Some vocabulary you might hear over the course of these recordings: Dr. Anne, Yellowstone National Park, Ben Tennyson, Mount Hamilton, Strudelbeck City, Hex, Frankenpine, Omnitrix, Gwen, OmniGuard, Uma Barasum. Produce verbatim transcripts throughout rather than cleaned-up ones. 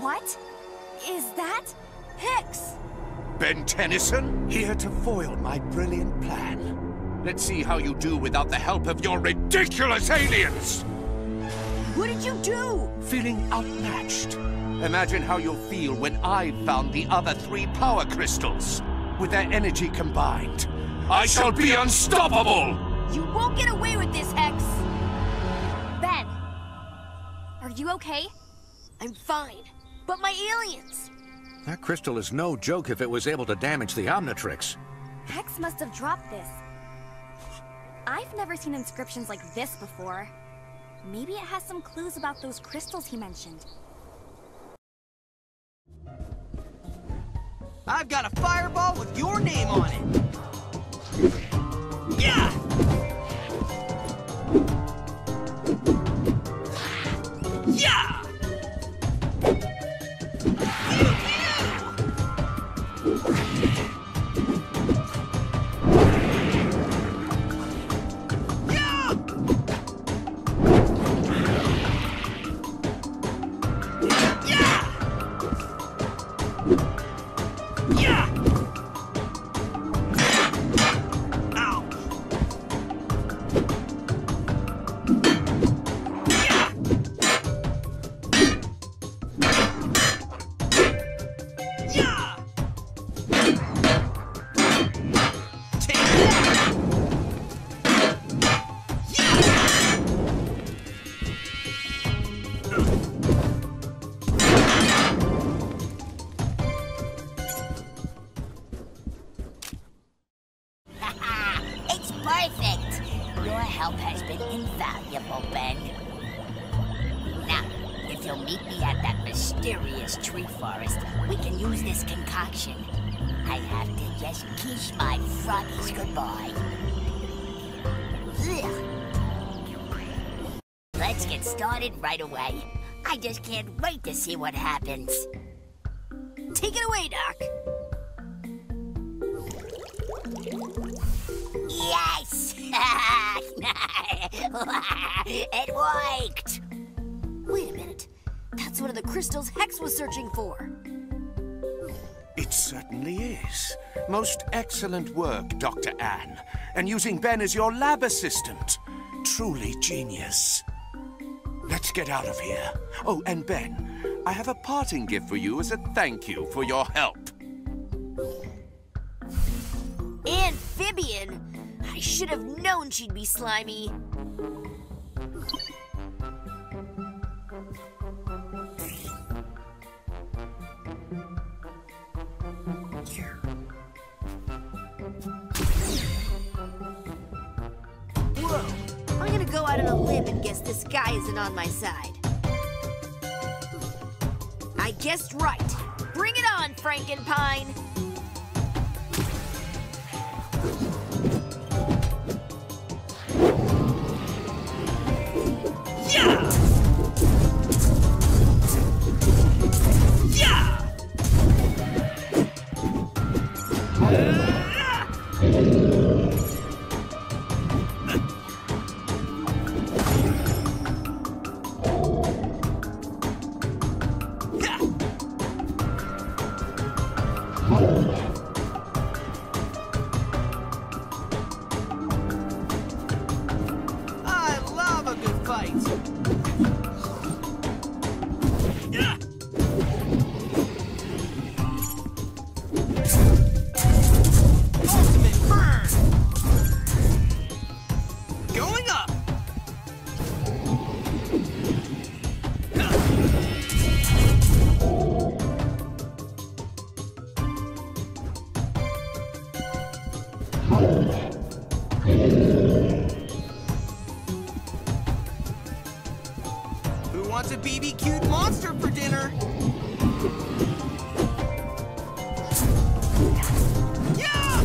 What is that? Hex! Ben Tennyson? Here to foil my brilliant plan. Let's see how you do without the help of your ridiculous aliens! What did you do? Feeling outmatched. Imagine how you'll feel when I've found the other three power crystals. With their energy combined, I shall be unstoppable! You won't get away with this, Hex! Ben, are you okay? I'm fine, but my aliens! That crystal is no joke if it was able to damage the Omnitrix. Hex must have dropped this. I've never seen inscriptions like this before. Maybe it has some clues about those crystals he mentioned. I've got a fireball with your name on it! Yeah! Yeah! Pew, pew! Yeah! Yeah! Yeah! Ow! Yeah! Yeah! Take that! Yeah! Perfect! Your help has been invaluable, Ben. Now, if you'll meet me at that mysterious tree forest, we can use this concoction. I have to just kiss my froggies goodbye. Ugh. Let's get started right away. I just can't wait to see what happens. Take it away, Doc! Yes! It worked! Wait a minute. That's one of the crystals Hex was searching for. It certainly is. Most excellent work, Doctor Anne. And using Ben as your lab assistant. Truly genius. Let's get out of here. Oh, and Ben, I have a parting gift for you as a thank you for your help. Amphibian? I should have known she'd be slimy. Whoa, I'm gonna go out on a limb and guess this guy isn't on my side. I guessed right. Bring it on, Frankenpine! Wants a B B Q'd monster for dinner. Yeah!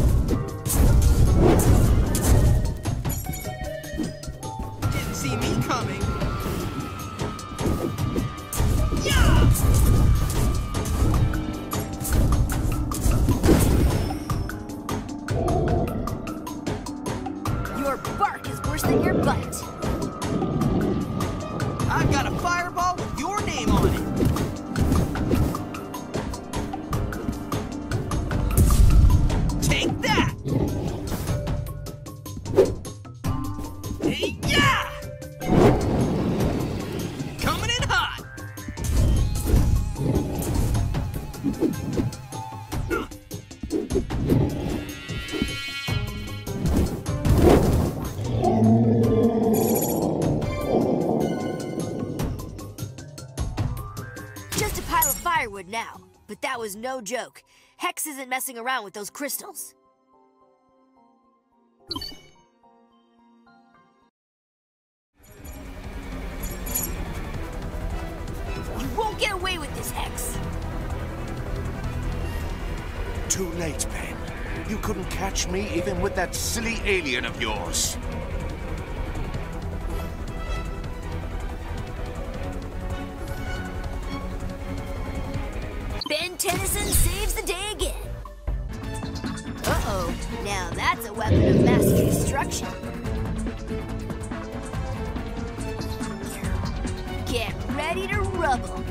Didn't see me coming. Yeah! Your bark is worse than your butt. I've got a fireball with your name on it! pile of firewood now, but that was no joke. Hex isn't messing around with those crystals. You won't get away with this, Hex! Too late, Ben. You couldn't catch me even with that silly alien of yours. Ben Tennyson saves the day again. Uh-oh, now that's a weapon of mass destruction. Get ready to rubble.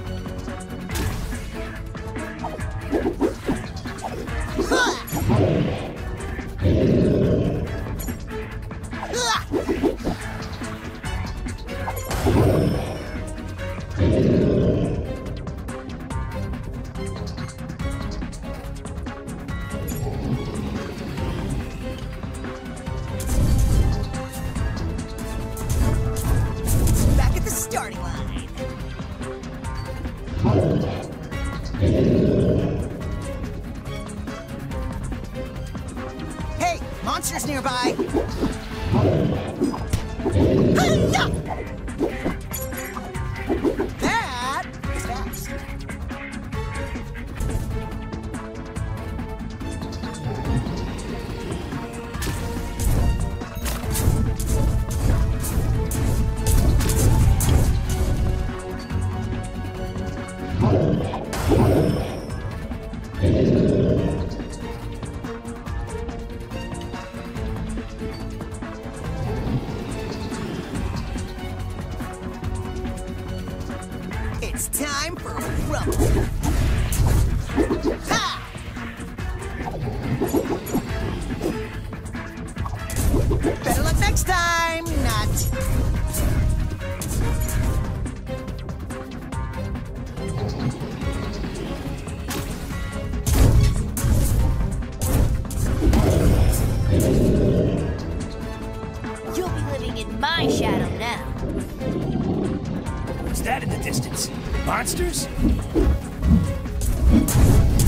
Monsters?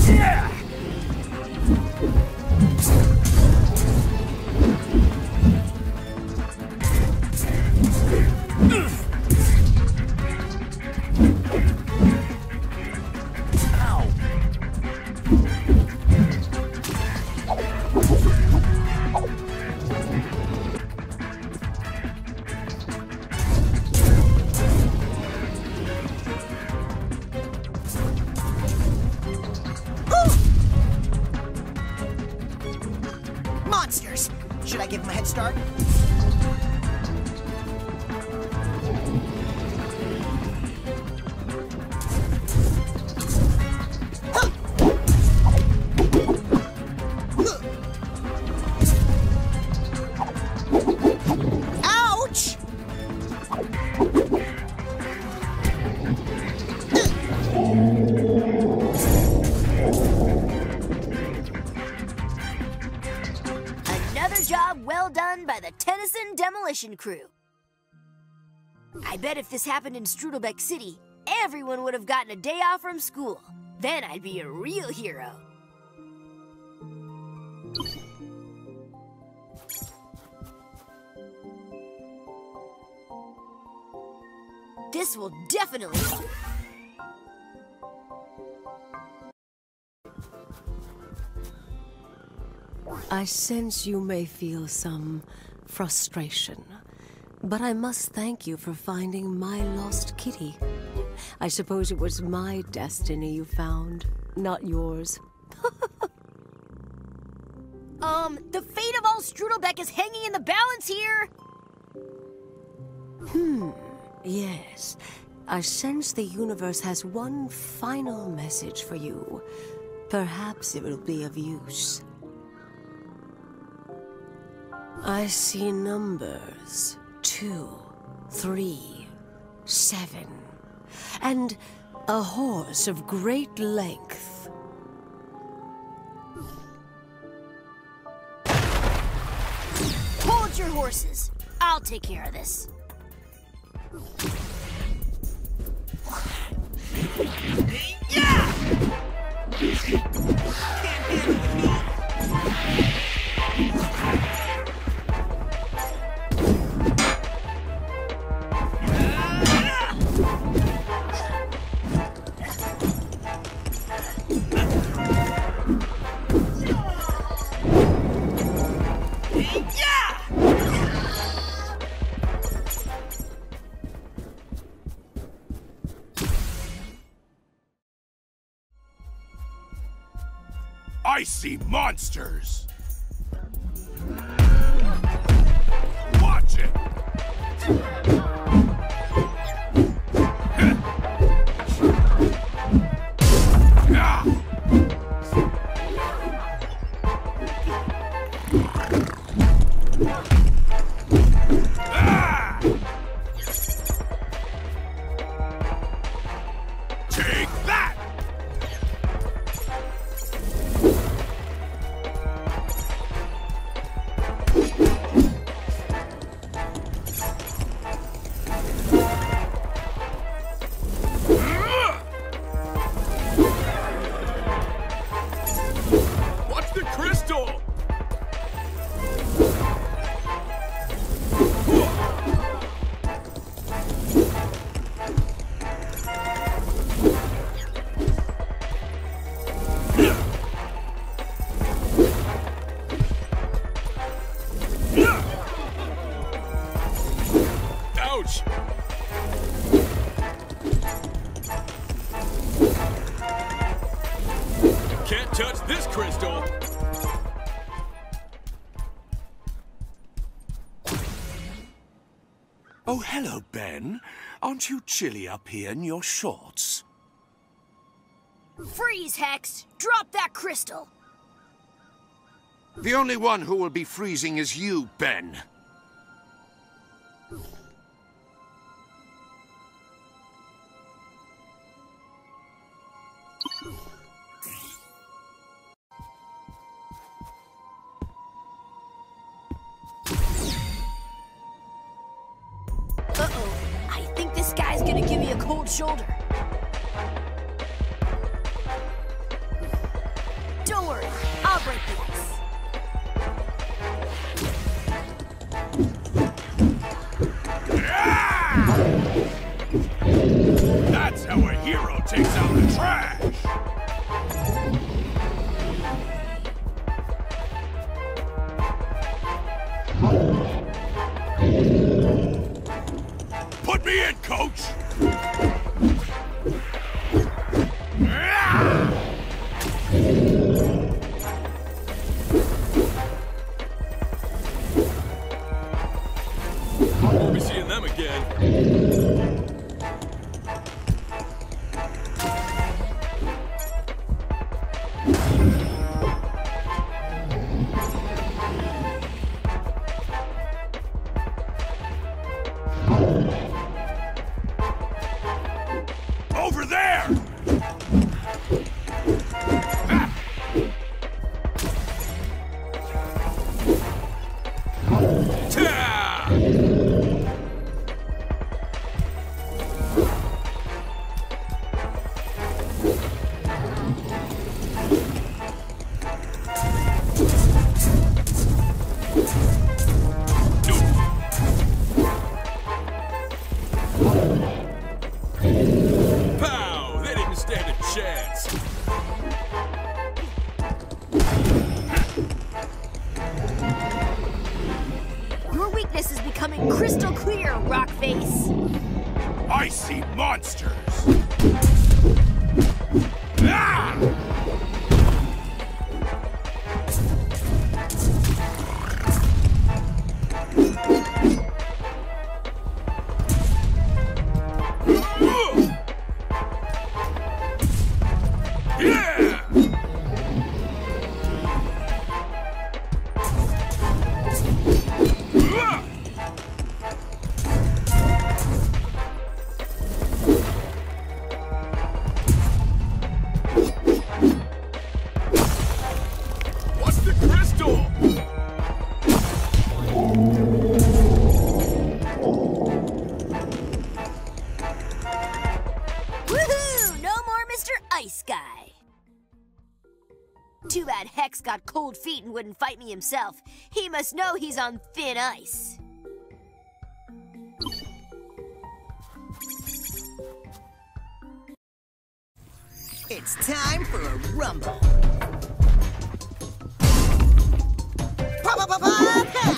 Yeah! Crew. I bet if this happened in Strudelbeck City, everyone would have gotten a day off from school. Then I'd be a real hero. This will definitely... I sense you may feel some frustration, but I must thank you for finding my lost kitty. I suppose it was my destiny you found, not yours. um, the fate of all Strudelbeck is hanging in the balance here! Hmm, yes. I sense the universe has one final message for you. Perhaps it will be of use. I see numbers two, three, seven, and a horse of great length. Hold your horses. I'll take care of this. icy monsters. Watch it. Take that. Oh, hello, Ben. Aren't you chilly up here in your shorts? Freeze, Hex! Drop that crystal! The only one who will be freezing is you, Ben. Shoulder. Don't worry, I'll break the ice. Yeah! That's how a hero takes out the trash. Put me in, coach! We'll be seeing them again. Too bad Hex got cold feet and wouldn't fight me himself. He must know he's on thin ice. It's time for a rumble. Pa-pa-pa-pa-pow!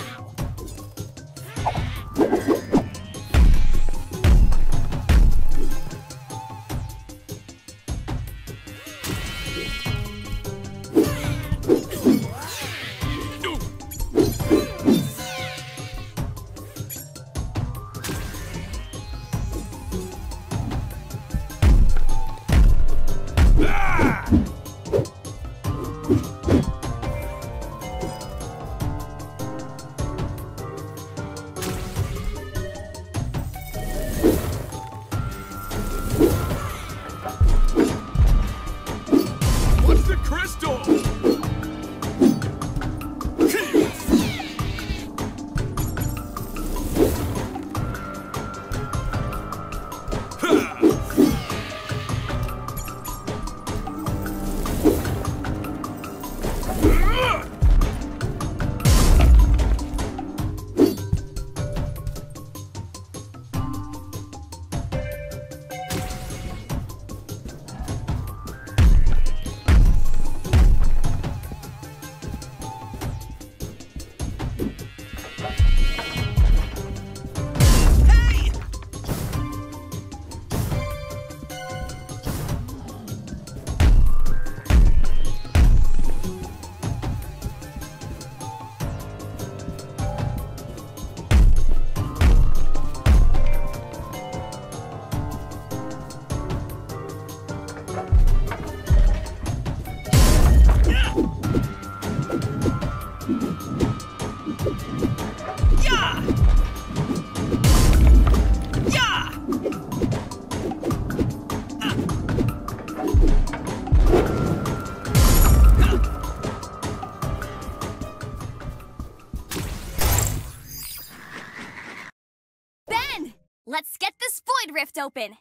Rift open.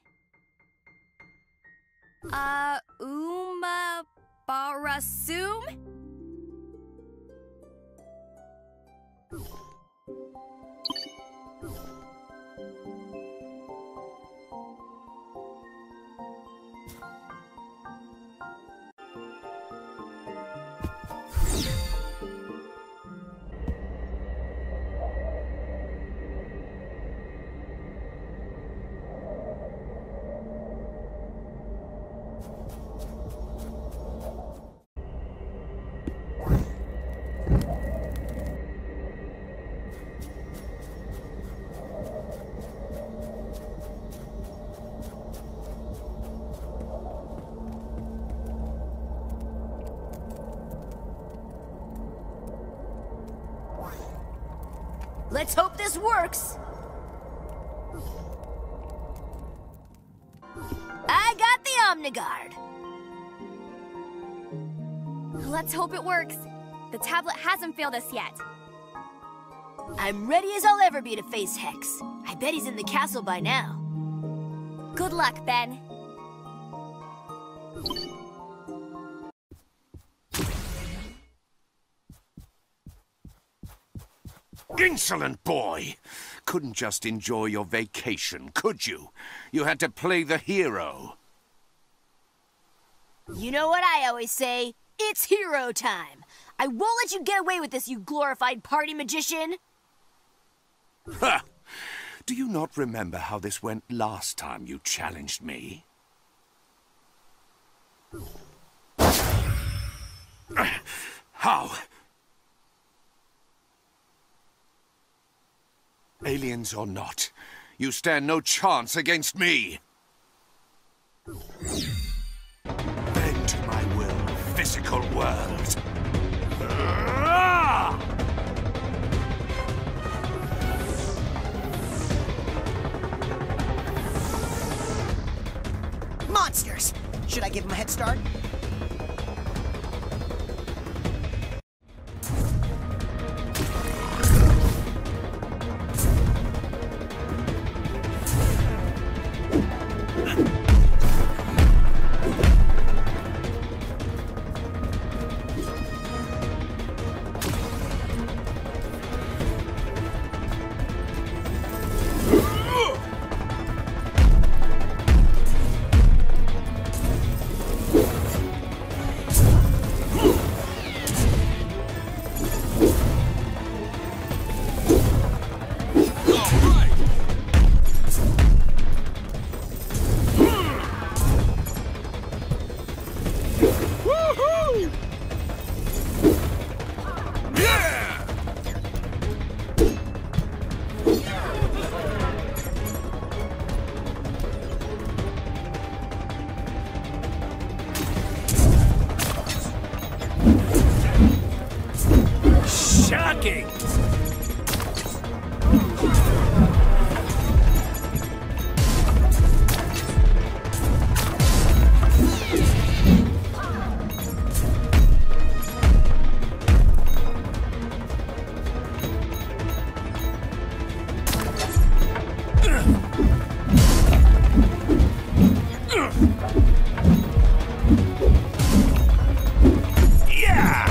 Uh, Uma Barasum? Let's hope this works! I got the OmniGuard! Let's hope it works. The tablet hasn't failed us yet. I'm ready as I'll ever be to face Hex. I bet he's in the castle by now. Good luck, Ben. Insolent boy! Couldn't just enjoy your vacation, could you? You had to play the hero. You know what I always say? It's hero time. I won't let you get away with this, you glorified party magician. Ha! Do you not remember how this went last time you challenged me? How? Aliens or not, you stand no chance against me. Bend to my will, physical world. Monsters! Should I give him a head start? Yeah!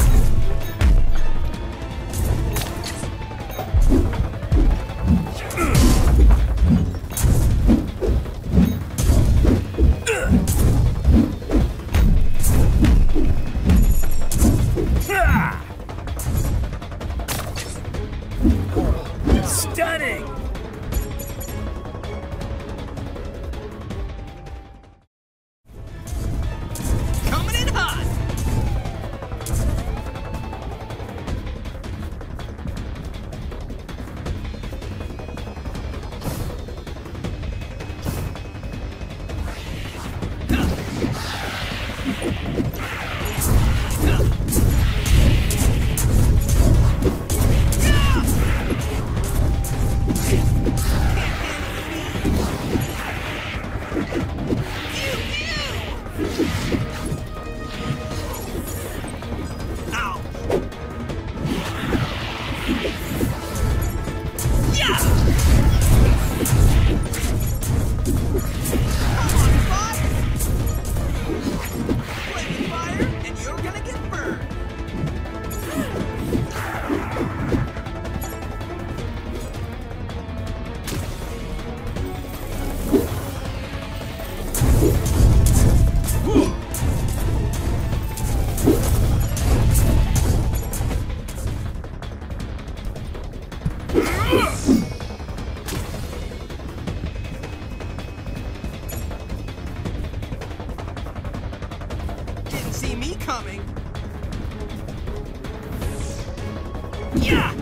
Didn't see me coming. Yeah!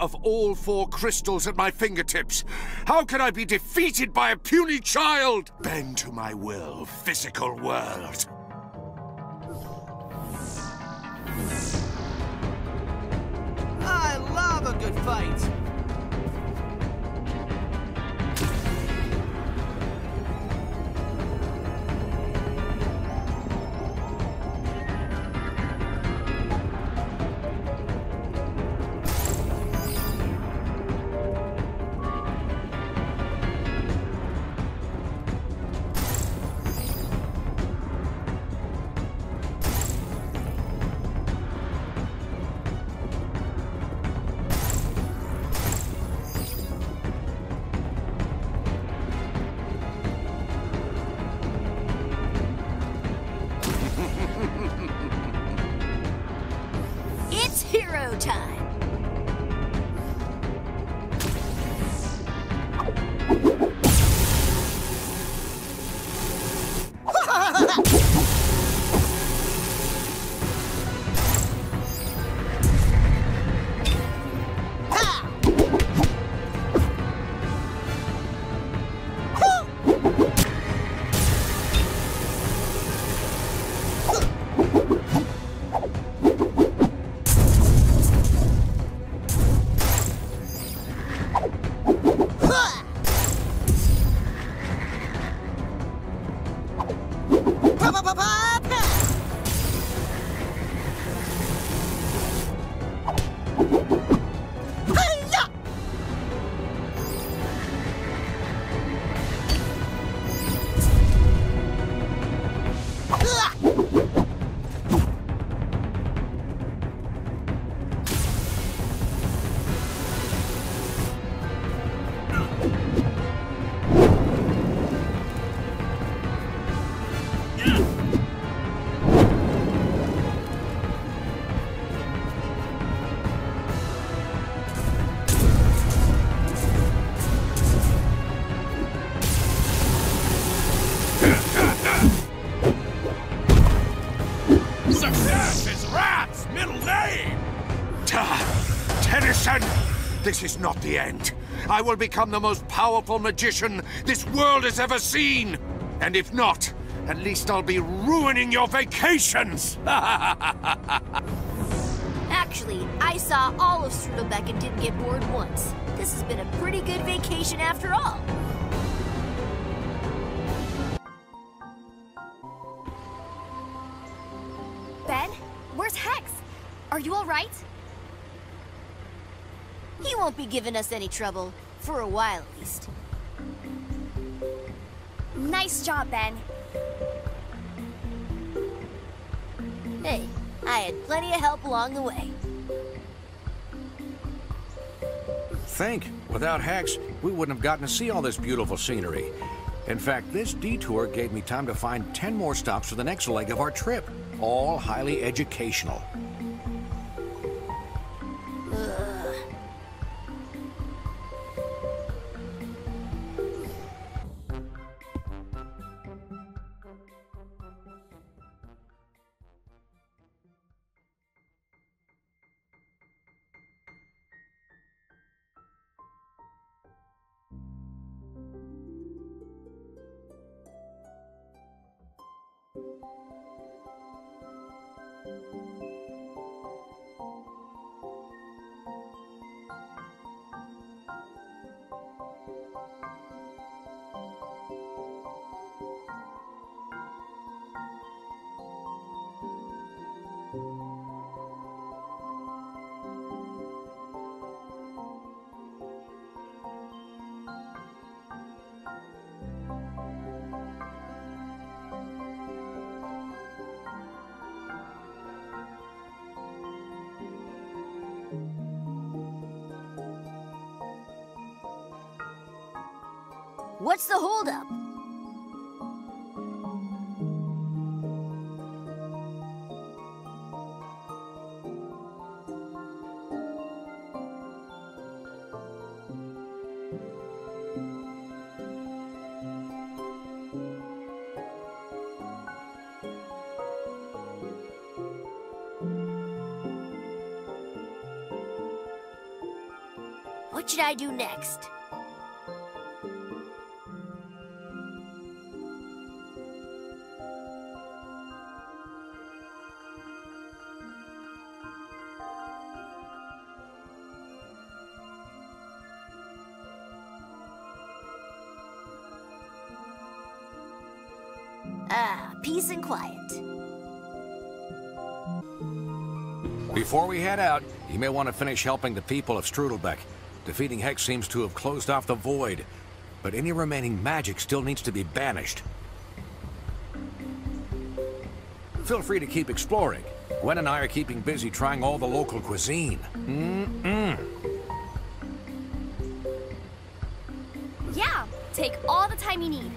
Of all four crystals at my fingertips. How can I be defeated by a puny child? Bend to my will, physical world. I love a good fight. This is not the end. I will become the most powerful magician this world has ever seen. And if not, at least I'll be ruining your vacations. Actually, Actually, I saw all of Strudelbeck and didn't get bored once. This has been a pretty good vacation after all. Ben, where's Hex? Are you all right? He won't be giving us any trouble, for a while at least. Nice job, Ben. Hey, I had plenty of help along the way. Think, without Hex, we wouldn't have gotten to see all this beautiful scenery. In fact, this detour gave me time to find ten more stops for the next leg of our trip, all highly educational. What's the holdup? What should I do next? Peace and quiet. Before we head out, you may want to finish helping the people of Strudelbeck. Defeating Hex seems to have closed off the void, but any remaining magic still needs to be banished. Feel free to keep exploring. Gwen and I are keeping busy trying all the local cuisine. Mm-mm. Yeah, take all the time you need.